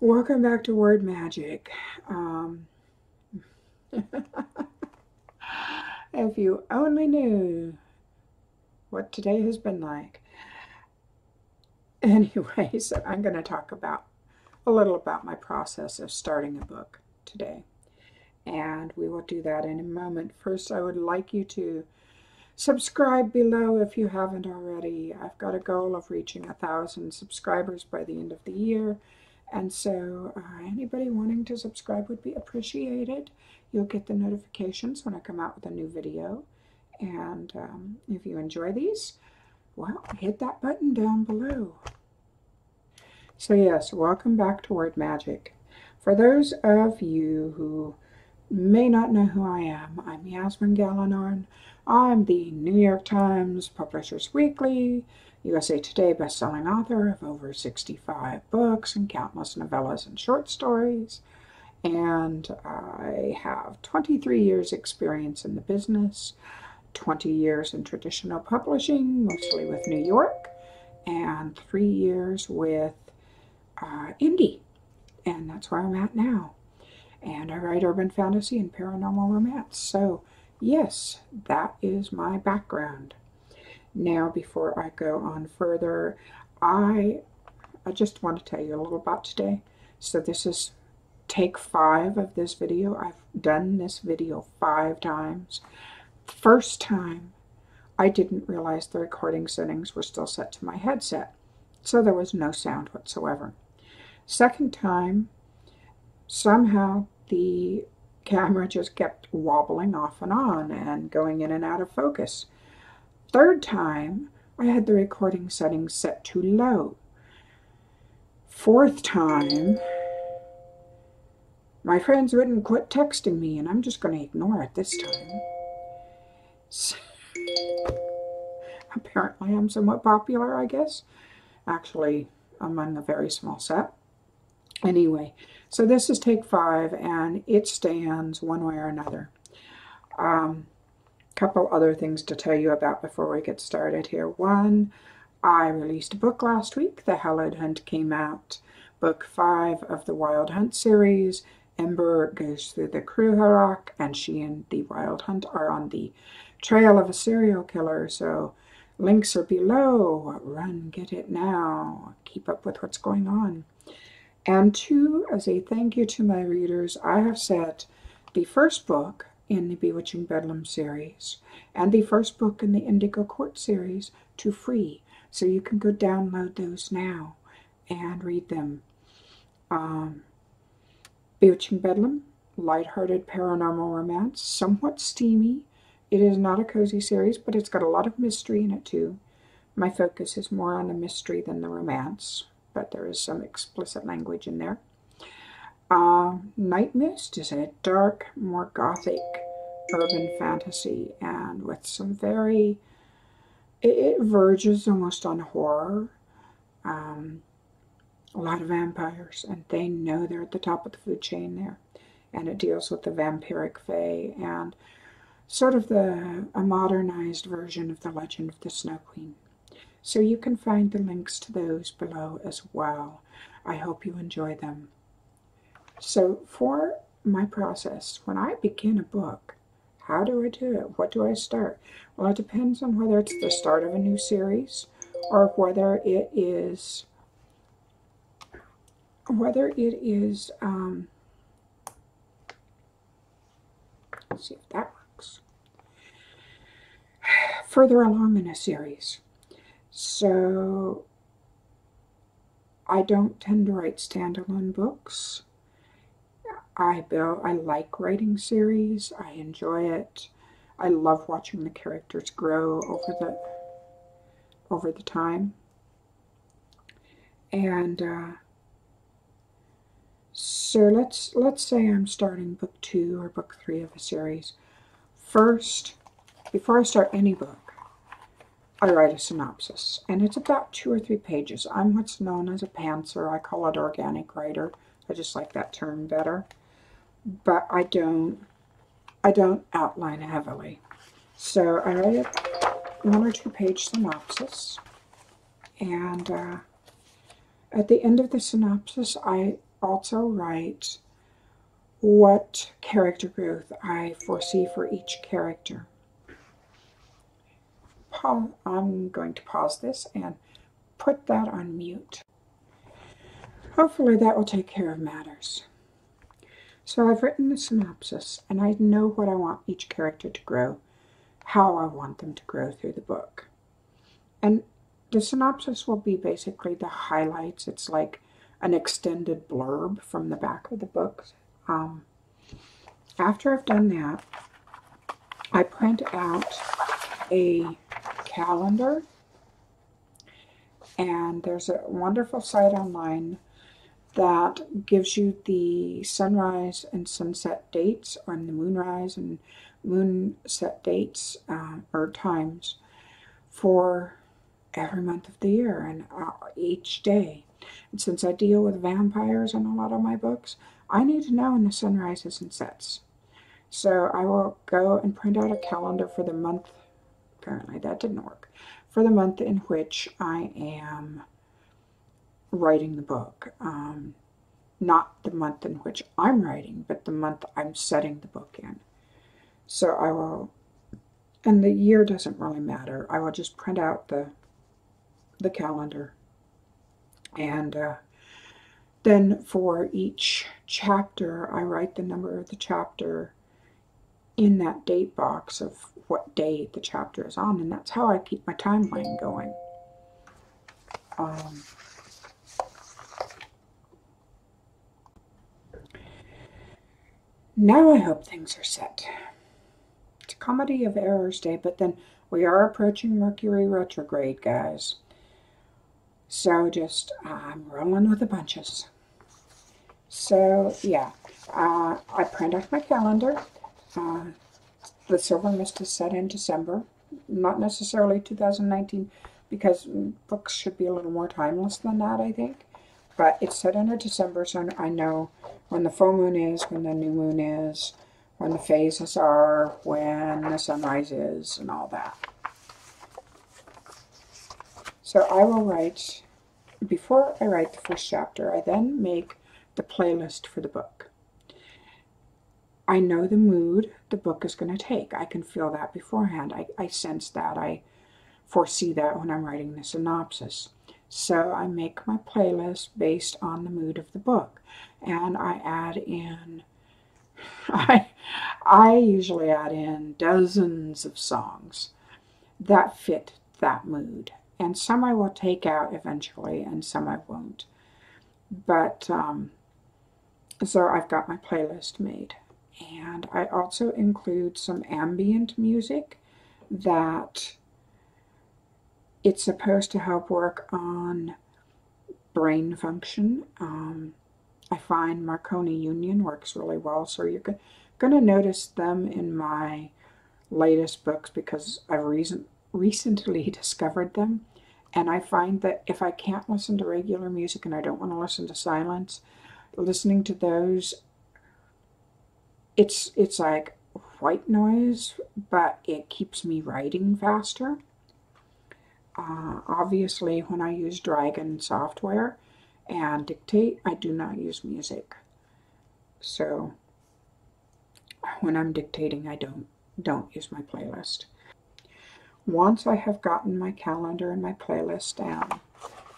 Welcome back to Word Magic. If you only knew what today has been like. Anyway, so I'm going to talk about a little about my process of starting a book today. And we will do that in a moment. First, I would like you to subscribe below if you haven't already. I've got a goal of reaching 1,000 subscribers by the end of the year. And so anybody wanting to subscribe would be appreciated. You'll get the notifications when I come out with a new video. And if you enjoy these, well, hit that button down below. So yes, welcome back to Word Magic. For those of you who may not know who I am, I'm Yasmine Galenorn. I'm the New York Times, Publishers Weekly, USA Today bestselling author of over 65 books and countless novellas and short stories. And I have 23 years experience in the business, 20 years in traditional publishing, mostly with New York, and 3 years with indie. And that's where I'm at now. And I write urban fantasy and paranormal romance. So yes, that is my background. Now, before I go on further, I just want to tell you a little about today. So this is take 5 of this video. I've done this video 5 times. First time, I didn't realize the recording settings were still set to my headset. So there was no sound whatsoever. Second time, somehow the camera just kept wobbling off and on and going in and out of focus. Third time, I had the recording settings set to low. Fourth time, my friends wouldn't quit texting me, and I'm just going to ignore it this time. So, apparently, I'm somewhat popular, I guess. Actually, among a very small set. Anyway, so this is take 5, and it stands one way or another. Couple other things to tell you about before we get started here. One, I released a book last week. The Hallowed Hunt came out. Book 5 of the Wild Hunt series. Ember goes through the Kruharak, and she and the Wild Hunt are on the trail of a serial killer. So links are below. Run, get it now. Keep up with what's going on. And 2, as a thank you to my readers, I have set the first book in the Bewitching Bedlam series and the first book in the Indigo Court series to free, so you can go download those now and read them. Bewitching Bedlam, lighthearted paranormal romance, somewhat steamy. It is not a cozy series, but it's got a lot of mystery in it too. My focus is more on the mystery than the romance, but there is some explicit language in there. Night Mist is a dark, more gothic urban fantasy, and with some very, it verges almost on horror. A lot of vampires, and they know they're at the top of the food chain there. And it deals with the vampiric fae and sort of a modernized version of the Legend of the Snow Queen. So you can find the links to those below as well. I hope you enjoy them. So for my process, when I begin a book, how do I do it? What do I start? Well, it depends on whether it's the start of a new series or whether it is, let's see if that works, further along in a series. So I don't tend to write standalone books. I like writing series. I enjoy it. I love watching the characters grow over the time. And so let's say I'm starting book 2 or book 3 of a series. First, before I start any book, I write a synopsis, and it's about 2 or 3 pages. I'm what's known as a pantser. I call it organic writer. I just like that term better. But I don't outline heavily. So I write a 1 or 2 page synopsis, and at the end of the synopsis, I also write what character growth I foresee for each character. I'm going to pause this and put that on mute. Hopefully that will take care of matters. So I've written the synopsis, and I know what I want each character to grow, how I want them to grow through the book. And the synopsis will be basically the highlights. It's like an extended blurb from the back of the book. After I've done that, I print out a calendar, and there's a wonderful site online that gives you the sunrise and sunset dates, or the moonrise and moonset dates or times for every month of the year and each day. And since I deal with vampires in a lot of my books, I need to know when the sun rises and sets. So I will go and print out a calendar for the month. Apparently that didn't work. For the month in which I am writing the book. Not the month in which I'm writing, but the month I'm setting the book in. So I will, and the year doesn't really matter. I will just print out the calendar. And then for each chapter, I write the number of the chapter in that date box of what day the chapter is on, and that's how I keep my timeline going. Now I hope things are set. It's a Comedy of Errors Day, but then we are approaching Mercury retrograde, guys. So just, I'm rolling with the bunches. So yeah, I print off my calendar. The Silver Mist is set in December, not necessarily 2019, because books should be a little more timeless than that, I think. But it's set in December, so I know when the full moon is, when the new moon is, when the phases are, when the sunrise is, and all that. So I will write, before I write the first chapter, I then make the playlist for the book. I know the mood the book is going to take. I can feel that beforehand. I sense that. I foresee that when I'm writing the synopsis. So I make my playlist based on the mood of the book. And I add in, I usually add in dozens of songs that fit that mood. And some I will take out eventually, and some I won't. But, so I've got my playlist made. And I also include some ambient music that it's supposed to help work on brain function. I find Marconi Union works really well, so you're going to notice them in my latest books because I've recently discovered them, and I find that if I can't listen to regular music and I don't want to listen to silence, listening to those, it's like white noise, but it keeps me writing faster. Obviously, when I use Dragon software and dictate, I do not use music. So when I'm dictating, I don't use my playlist. Once I have gotten my calendar and my playlist down,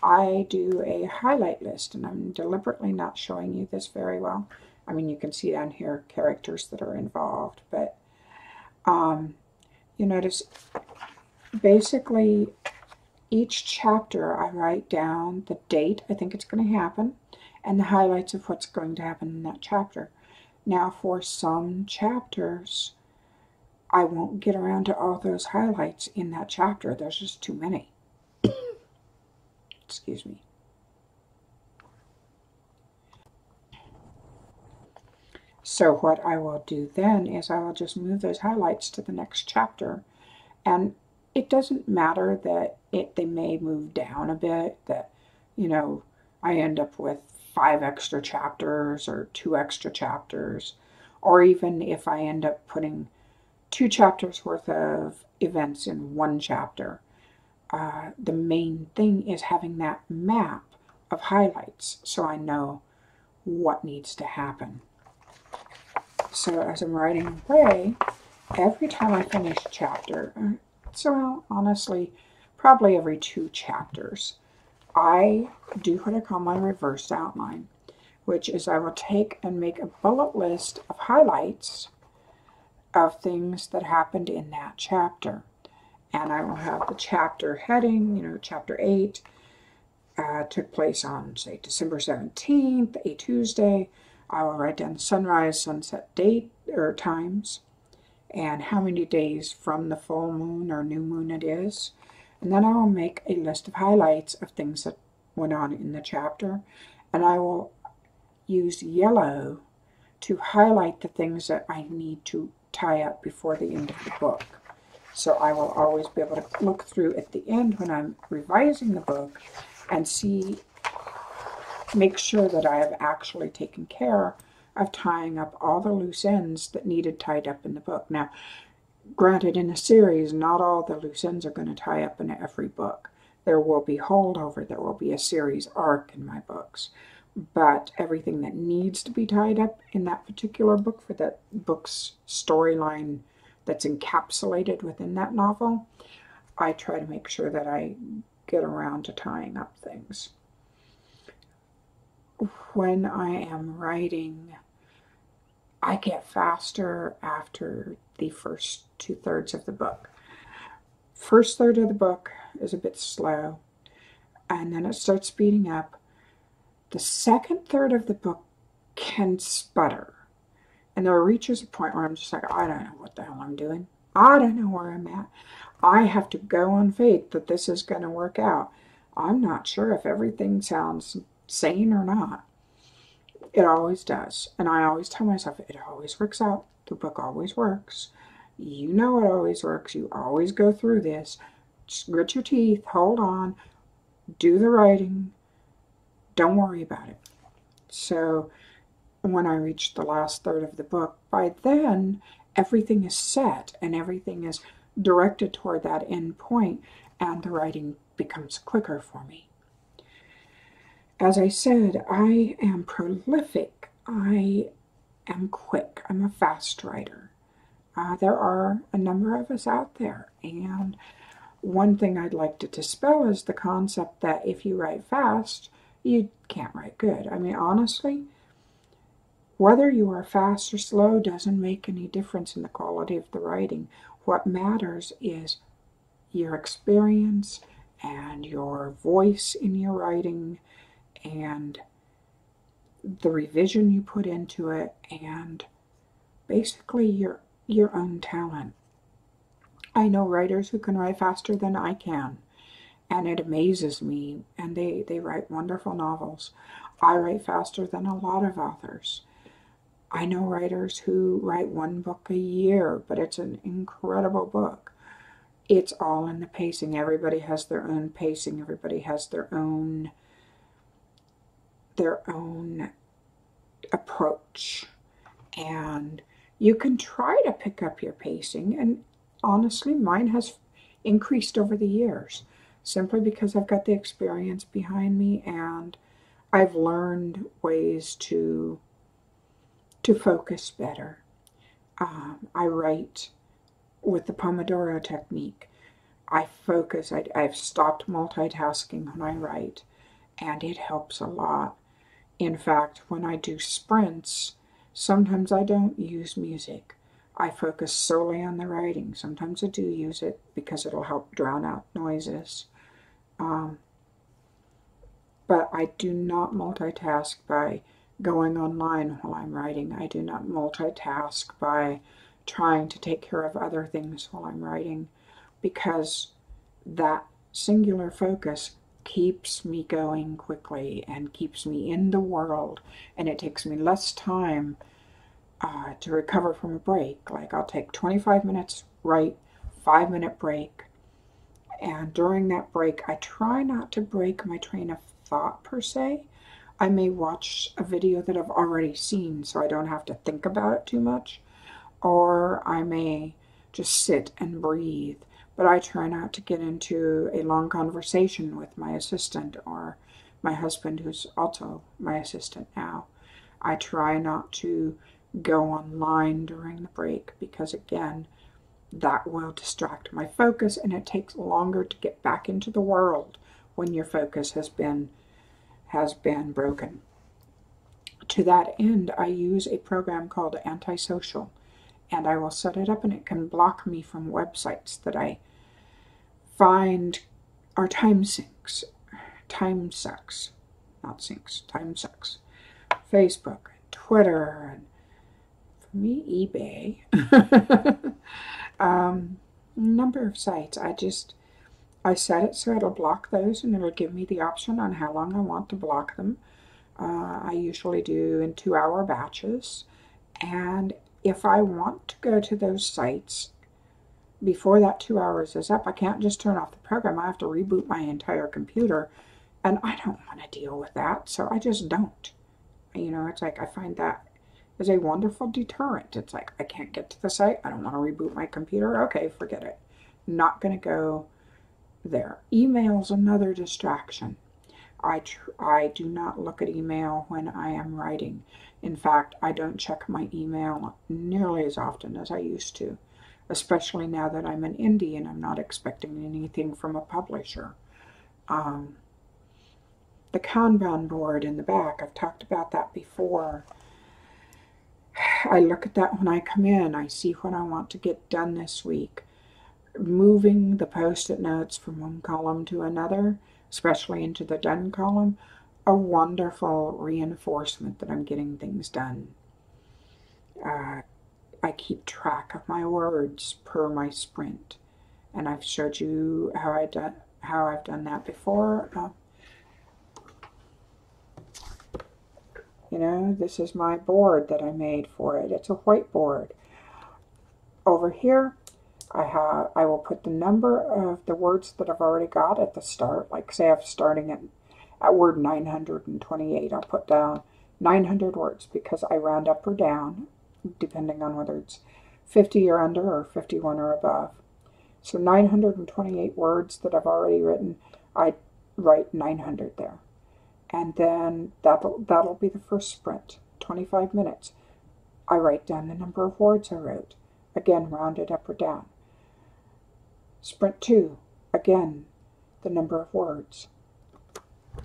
I do a highlight list, and I'm deliberately not showing you this very well. I mean, you can see down here characters that are involved, but you notice basically each chapter I write down the date I think it's going to happen and the highlights of what's going to happen in that chapter. Now, for some chapters, I won't get around to all those highlights in that chapter. There's just too many. Excuse me. So what I will do then is I will just move those highlights to the next chapter. And it doesn't matter that they may move down a bit, that, you know, I end up with 5 extra chapters or 2 extra chapters, or even if I end up putting 2 chapters worth of events in one chapter. The main thing is having that map of highlights so I know what needs to happen. So as I'm writing away, every time I finish a chapter, so honestly, probably every 2 chapters, I do what I call my reverse outline, which is I will take and make a bullet list of highlights of things that happened in that chapter. And I will have the chapter heading, you know, chapter 8 took place on, say, December 17th, a Tuesday. I will write down sunrise, sunset date or times, and how many days from the full moon or new moon it is. And then I will make a list of highlights of things that went on in the chapter. And I will use yellow to highlight the things that I need to tie up before the end of the book. So I will always be able to look through at the end when I'm revising the book and see, make sure that I have actually taken care of tying up all the loose ends that needed tied up in the book. Now, granted, in a series, not all the loose ends are going to tie up in every book. There will be holdover, there will be a series arc in my books. But everything that needs to be tied up in that particular book for that book's storyline that's encapsulated within that novel, I try to make sure that I get around to tying up things. When I am writing, I get faster after the first 2/3 of the book. First third of the book is a bit slow, and then it starts speeding up. The second third of the book can sputter, and there reaches a point where I'm just like, I don't know what the hell I'm doing. I don't know where I'm at. I have to go on faith that this is going to work out. I'm not sure if everything sounds sane or not. It always does, and I always tell myself, it always works out. The book always works. You know it always works. You always go through this. Just grit your teeth, hold on, do the writing. Don't worry about it. So when I reach the last third of the book, by then everything is set and everything is directed toward that end point, and the writing becomes quicker for me. As I said, I am prolific. I am quick. I'm a fast writer. There are a number of us out there, and one thing I'd like to dispel is the concept that if you write fast, you can't write good. I mean, honestly, whether you are fast or slow doesn't make any difference in the quality of the writing. What matters is your experience and your voice in your writing and the revision you put into it and basically your own talent. I know writers who can write faster than I can. And it amazes me, and they write wonderful novels. I write faster than a lot of authors. I know writers who write one book a year, but it's an incredible book. It's all in the pacing. Everybody has their own pacing. Everybody has their own approach. And you can try to pick up your pacing, and honestly, mine has increased over the years. Simply because I've got the experience behind me and I've learned ways to focus better. I write with the Pomodoro technique. I focus. I've stopped multitasking when I write, and it helps a lot. In fact, when I do sprints, sometimes I don't use music. I focus solely on the writing. Sometimes I do use it because it'll help drown out noises. But I do not multitask by going online while I'm writing. I do not multitask by trying to take care of other things while I'm writing, because that singular focus keeps me going quickly and keeps me in the world, and it takes me less time to recover from a break. Like, I'll take 25 minutes, write, 5-minute break. And during that break, I try not to break my train of thought, per se. I may watch a video that I've already seen, so I don't have to think about it too much. Or I may just sit and breathe. But I try not to get into a long conversation with my assistant or my husband, who's also my assistant now. I try not to go online during the break because, again, that will distract my focus, and it takes longer to get back into the world when your focus has been broken. To that end, I use a program called Antisocial, and I will set it up, and it can block me from websites that I find are time sucks. Facebook, Twitter, and for me, eBay. Number of sites. I set it so it'll block those, and it'll give me the option on how long I want to block them. I usually do in 2-hour batches, and if I want to go to those sites before that 2 hours is up, I can't just turn off the program. I have to reboot my entire computer, and I don't want to deal with that, so I just don't. You know, it's like I find that is a wonderful deterrent. It's like, I can't get to the site. I don't want to reboot my computer. Okay, forget it. Not going to go there. Email's another distraction. I do not look at email when I am writing. In fact, I don't check my email nearly as often as I used to, especially now that I'm an indie and I'm not expecting anything from a publisher. The Kanban board in the back, I've talked about that before. I look at that when I come in. I see what I want to get done this week. Moving the post-it notes from one column to another, especially into the done column, a wonderful reinforcement that I'm getting things done. I keep track of my words per my sprint, and I've showed you how I've done that before. You know, this is my board that I made for it. It's a whiteboard. Over here, I will put the number of the words that I've already got at the start. Like, say I'm starting at word 928. I'll put down 900 words because I round up or down, depending on whether it's 50 or under or 51 or above. So 928 words that I've already written, I write 900 there. And then that'll be the first sprint, 25 minutes. I write down the number of words I wrote. Again, rounded up or down. Sprint 2, again, the number of words.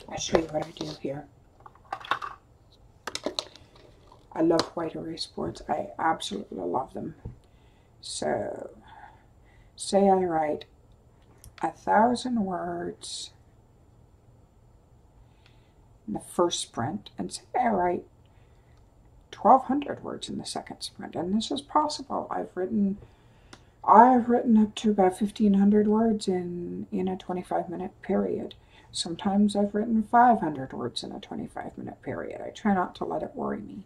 I'll show you what I do here. I love white erase boards. I absolutely love them. So, say I write 1,000 words in the first sprint, and say I write 1,200 words in the second sprint, and this is possible. I've written up to about 1,500 words in a 25-minute period. Sometimes I've written 500 words in a 25-minute period. I try not to let it worry me.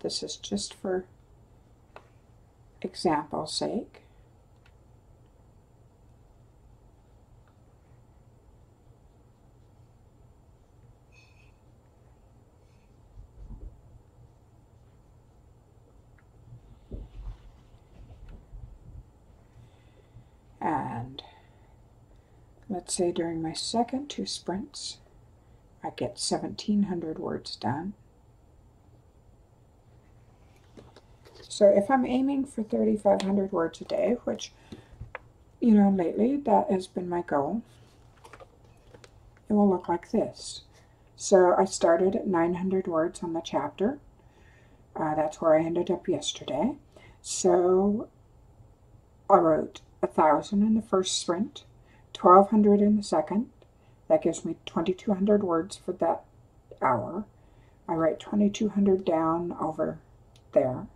This is just for example's sake. And let's say during my second 2 sprints, I get 1,700 words done. So if I'm aiming for 3,500 words a day, which, you know, lately that has been my goal, it will look like this. So I started at 900 words on the chapter. That's where I ended up yesterday. So I wrote 1,000 in the first sprint, 1,200 in the second. That gives me 2,200 words for that hour. I write 2,200 down over there.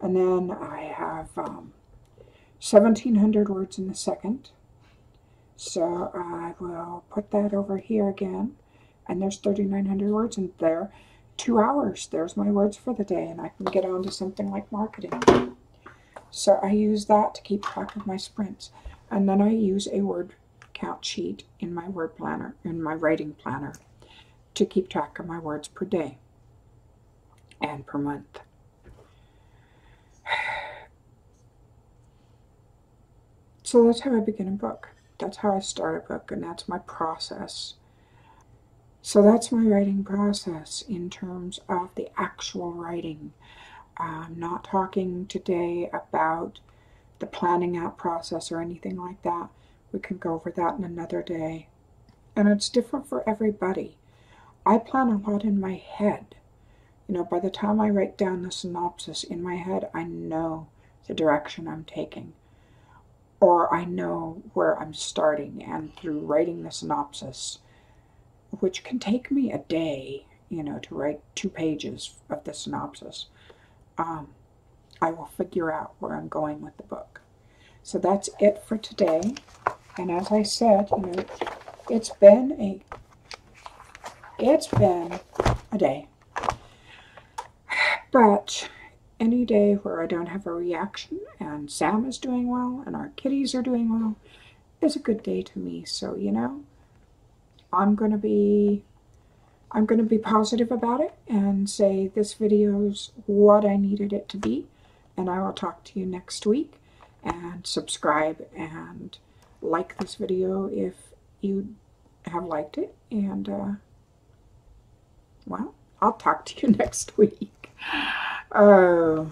And then I have 1,700 words in the second. So I will put that over here again. And there's 3,900 words in there. 2 hours. There's my words for the day. And I can get on to something like marketing. So I use that to keep track of my sprints. And then I use a word count sheet in my word planner, in my writing planner, to keep track of my words per day and per month. So that's how I begin a book. That's how I start a book, and that's my process. So that's my writing process in terms of the actual writing. I'm not talking today about the planning out process or anything like that. We can go over that in another day. And it's different for everybody. I plan a lot in my head. You know, by the time I write down the synopsis in my head, I know the direction I'm taking. Or I know where I'm starting, and through writing the synopsis, which can take me a day, you know, to write 2 pages of the synopsis, I will figure out where I'm going with the book. So that's it for today. And as I said, you know, it's been a day. But any day where I don't have a reaction, and Sam is doing well, and our kitties are doing well, is a good day to me. So, you know, I'm gonna be positive about it and say this video's what I needed it to be. And I will talk to you next week. And subscribe and like this video if you have liked it. And, well, I'll talk to you next week. Oh.